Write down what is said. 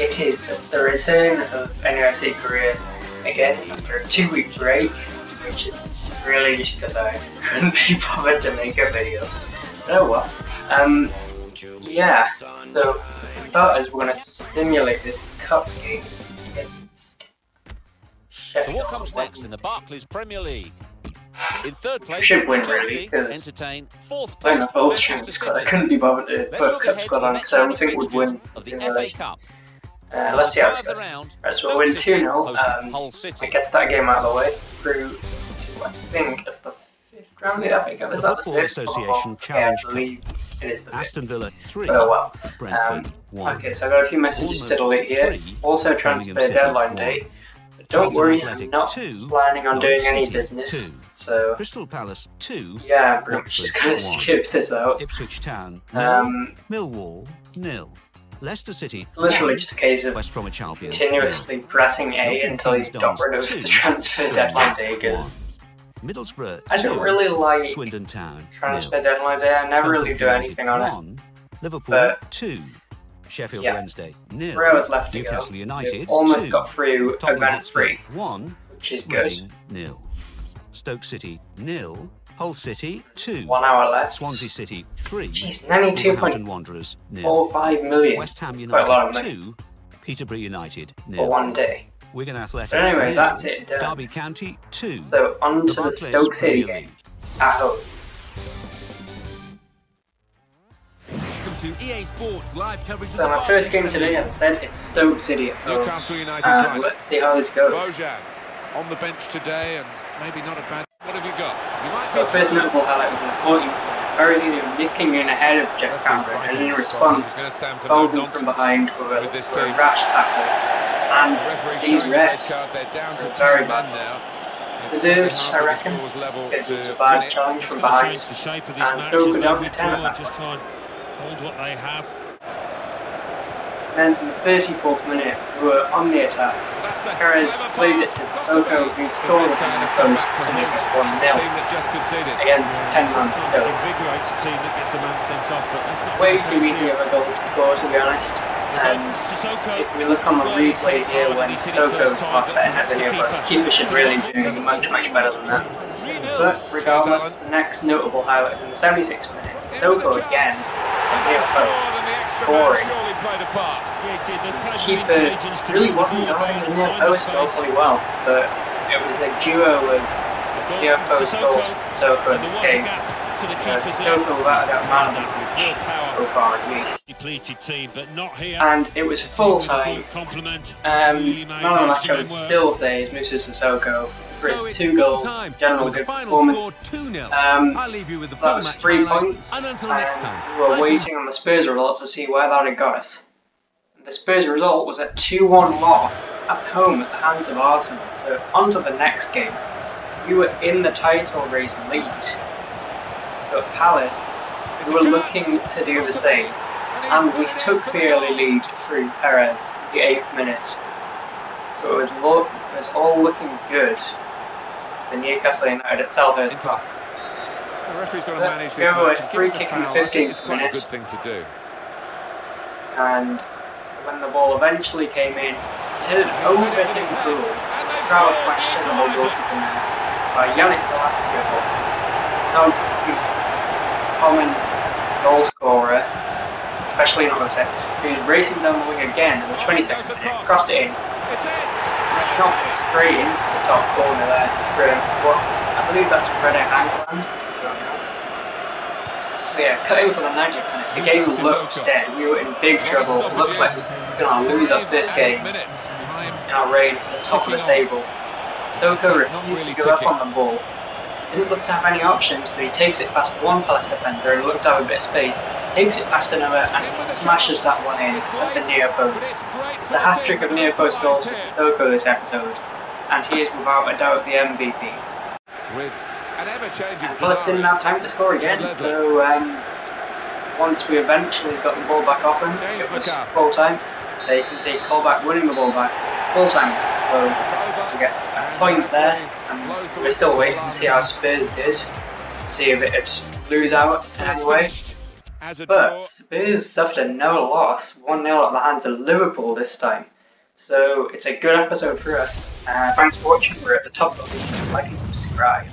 It is the return of NRC career again after a 2-week break, which is really just because I couldn't be bothered to make a video. So what? Yeah, so for starters we're going to simulate this cup game against Sheffield. So what comes next in the Barclays Premier League? In third place, should win really, because I'm both champions, but I couldn't be bothered to put a cup squad on because I don't think we'd win in the league. Let's see how this goes. Right, so we'll win 2-0, I guess that game out of the way, through, I think it's the 5th round of the FA Cup, is that the 5th? Yeah, I believe it is the 5th. Oh well. Okay, so I got a few messages to delete here. It's also transfer deadline day. Don't worry, I'm not planning on doing any business, so Crystal Palace 2. Yeah, I'm just going to skip this out. Ipswich Town, Millwall, nil. Leicester City. It's literally just a case of continuously pressing A until you've got rid of the transfer deadline day, because I don't really like transfer deadline day. I never really do anything on it. Liverpool 2. Sheffield Wednesday, nil. 3 hours left to Newcastle United, almost got through advance free, 1, which is good. Nil. Stoke City, nil. Hull City, 2. 1 hour left. Swansea City, 3. Jeez, 92.45 million. West Ham United, 2. Peterborough United, nil. For 1 day. Wigan Athletic. But anyway, nil. That's it. Done. Derby County, 2. So on to the Stoke City game at home. To EA Sports live coverage. So my first game today, as I said, it's Stoke City at home. Newcastle United. Let's see how this goes. Bojan on the bench today, and maybe not a bad. What have you got? You might so first notable highlight was an important parody of nicking in ahead of Jeff Cameron, and in response, Bowden from behind with a rash tackle, and he's red. They're very bad now. Deserved, I reckon. It was a bad challenge from behind, and Soko down to 10 at that point. Hold what they have. Then in the 34th minute, we were on the attack. Perez plays it to Soko, who scored on his post to make it 1-0 against 10-man Stoke. Way too easy of a goal to score, to be honest. And if we look on the replays here, when Soko slots that ahead of the nearby, the keeper should really be doing much better than that. But regardless, the next notable highlight is in the 76th minute. Soko again. Scoring. The keeper really wasn't going in the near post awfully well, but it was a duo of near post goals with Sissoko in this game. Sissoko without that man so far at least. And it was full time. Man of the match, I would still say, is Moussa Sissoko for his 2 goals, general good performance. I'll leave you with the that was 3 points, and until next time. We were waiting on the Spurs result to see where that had got us. The Spurs result was a 2-1 loss at home at the hands of Arsenal, so on to the next game. We were in the title race lead, so at Palace, we were looking to do the same, and we took the early lead through Perez, the 8th minute. So it was all looking good. The Newcastle United at Selhurst Park. The referee's got to manage this match. A free kick in the 15th minute. A good thing to do. And when the ball eventually came in, it headed over to the goal. The crowd questionable goalkeeping by Yannick Bolasie. Now it's a common goal scorer, especially in offset, who's racing down the wing again in the 22nd minute, crossed it in. It's not straight into the top corner there, but I believe that's Breda Angland. Yeah, cutting to the 90th minute, the game looked dead. We were in big trouble. It looked like we were going to lose our first game in our reign at the top of the table. Soko refused to go up on the ball. Didn't look to have any options, but he takes it past one Palace defender and looked to have a bit of space. Takes it past another and smashes that one in at the near post. It's a hat-trick of near post goals for Soko this episode, and he is without a doubt the MVP. And Palace didn't have time to score again, so once we eventually got the ball back off him, it was full time. They can take Colback winning the ball back. Full time to get a point there. And we're still waiting to see how Spurs did, see if it would lose out in any way. But Spurs suffered a nil loss, 1-0 at the hands of Liverpool this time. So it's a good episode for us. Thanks for watching. We're at the top of the league. Like and subscribe.